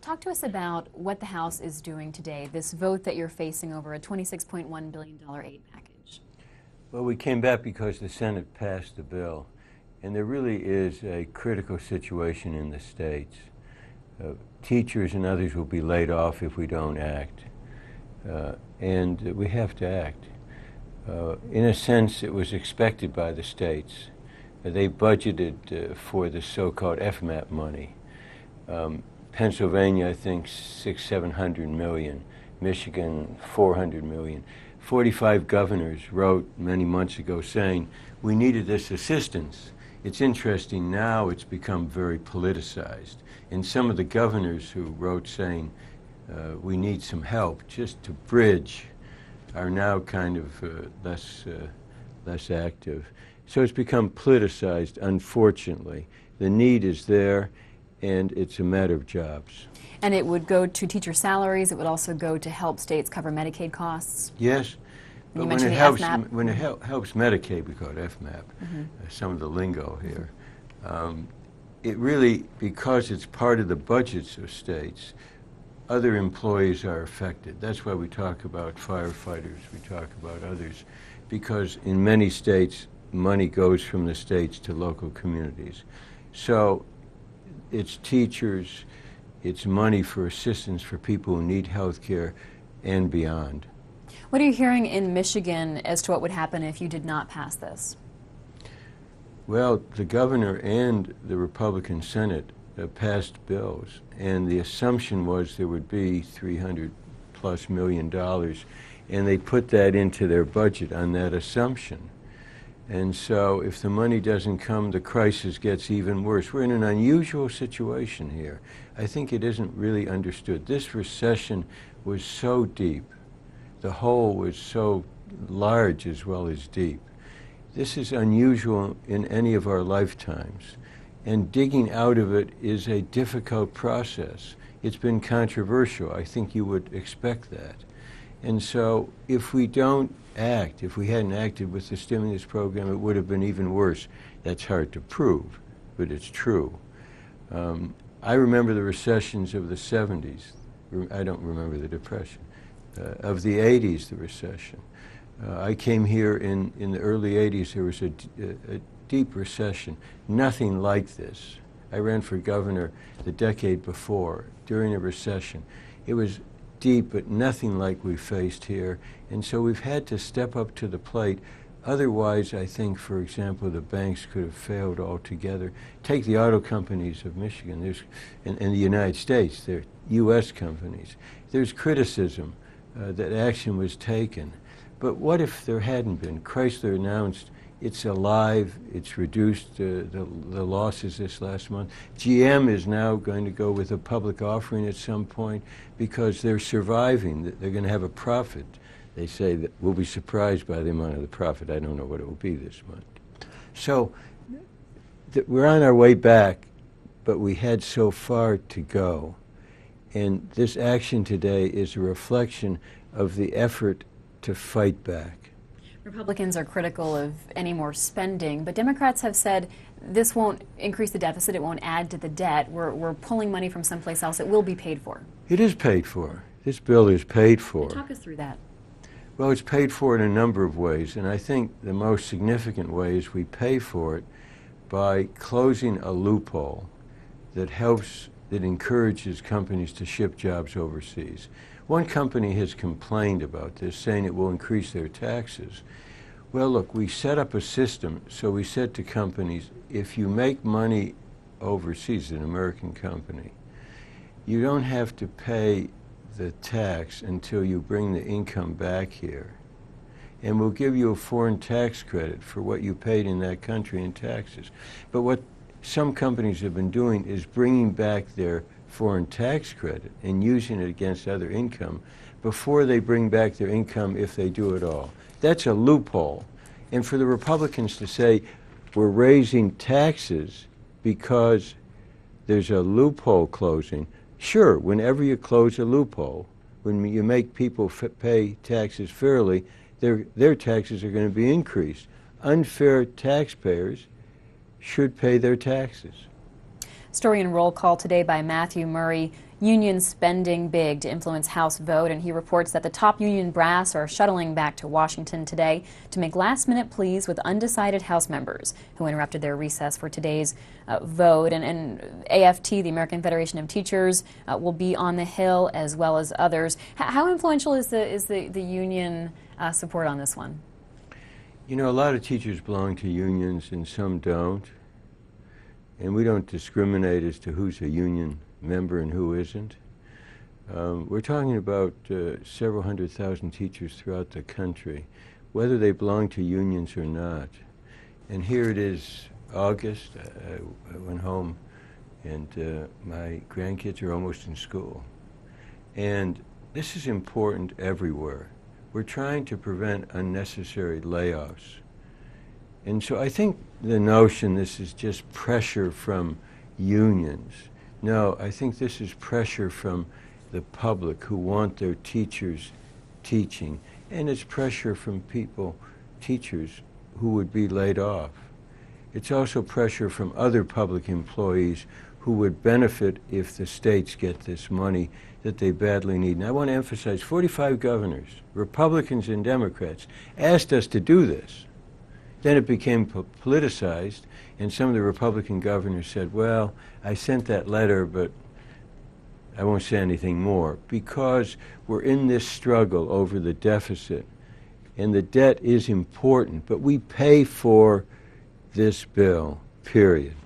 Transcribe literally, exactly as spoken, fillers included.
Talk to us about what the House is doing today, this vote that you're facing over a twenty-six point one billion dollar aid package. Well, we came back because the Senate passed the bill, and there really is a critical situation in the states. Uh, teachers and others will be laid off if we don't act, uh, and we have to act. Uh, in a sense, it was expected by the states. Uh, they budgeted uh, for the so-called F MAP money. Um, Pennsylvania, I think, six, seven hundred million. Michigan, four hundred million. Forty-five governors wrote many months ago saying, we needed this assistance. It's interesting now it's become very politicized. And some of the governors who wrote saying, uh, we need some help just to bridge are now kind of uh, less, uh, less active. So it's become politicized, unfortunately. The need is there, and it's a matter of jobs. And it would go to teacher salaries. It would also go to help states cover Medicaid costs. Yes, but when it, helps, when it hel helps Medicaid, we call it F MAP, mm-hmm. uh, some of the lingo here. Um, it really, because it's part of the budgets of states, other employees are affected. That's why we talk about firefighters, we talk about others, because in many states, money goes from the states to local communities. So it's teachers, it's money for assistance for people who need health care and beyond. What are you hearing in Michigan as to what would happen if you did not pass this? Well, the governor and the Republican Senate uh, passed bills, and the assumption was there would be three hundred plus million dollars, and they put that into their budget on that assumption. And so if the money doesn't come, the crisis gets even worse. We're in an unusual situation here. I think it isn't really understood. This recession was so deep. The hole was so large as well as deep. This is unusual in any of our lifetimes. And digging out of it is a difficult process. It's been controversial. I think you would expect that. And so if we don't act, if we hadn't acted with the stimulus program, it would have been even worse. That's hard to prove, but it's true. Um, I remember the recessions of the seventies. I don't remember the Depression. Uh, of the eighties, the recession. Uh, I came here in, in the early eighties. There was a, a, a deep recession, nothing like this. I ran for governor the decade before, during a recession. It was deep, but nothing like we faced here. And so we've had to step up to the plate. Otherwise, I think, for example, the banks could have failed altogether. Take the auto companies of Michigan there's, and, and the United States. They're U S companies. There's criticism uh, that action was taken. But what if there hadn't been? Chrysler announced it's alive. It's reduced uh, the, the losses this last month. G M is now going to go with a public offering at some point because they're surviving. They're going to have a profit. They say that we'll be surprised by the amount of the profit. I don't know what it will be this month. So th we're on our way back, but we had so far to go. And this action today is a reflection of the effort to fight back. Republicans are critical of any more spending, but Democrats have said this won't increase the deficit, it won't add to the debt. We're, we're pulling money from someplace else. It will be paid for. It is paid for. This bill is paid for. And talk us through that. Well, it's paid for in a number of ways, and I think the most significant way is we pay for it by closing a loophole that helps, that encourages companies to ship jobs overseas. One company has complained about this, saying it will increase their taxes. Well, look, we set up a system, so we said to companies, if you make money overseas, an American company, you don't have to pay the tax until you bring the income back here. And we'll give you a foreign tax credit for what you paid in that country in taxes. But what some companies have been doing is bringing back their foreign tax credit and using it against other income before they bring back their income, if they do at all. That's a loophole. And for the Republicans to say, we're raising taxes because there's a loophole closing. Sure, whenever you close a loophole, when you make people f pay taxes fairly, their, their taxes are going to be increased. Unfair taxpayers should pay their taxes. Story and roll call today by Matthew Murray. Union spending big to influence House vote, and he reports that the top union brass are shuttling back to Washington today to make last-minute pleas with undecided House members who interrupted their recess for today's uh, vote. And, and A F T, the American Federation of Teachers, uh, will be on the Hill as well as others. H- how influential is the is the the union uh, support on this one? You know, a lot of teachers belong to unions, and some don't. And we don't discriminate as to who's a union member and who isn't. Um, we're talking about uh, several hundred thousand teachers throughout the country, whether they belong to unions or not. And here it is, August. I, I went home, and uh, my grandkids are almost in school. And this is important everywhere. We're trying to prevent unnecessary layoffs. And so I think the notion this is just pressure from unions. No, I think this is pressure from the public who want their teachers teaching, and it's pressure from people, teachers, who would be laid off. It's also pressure from other public employees who would benefit if the states get this money that they badly need. And I want to emphasize, forty-five governors, Republicans and Democrats, asked us to do this. Then it became politicized, and some of the Republican governors said, well, I sent that letter, but I won't say anything more, because we're in this struggle over the deficit, and the debt is important, but we pay for this bill, period.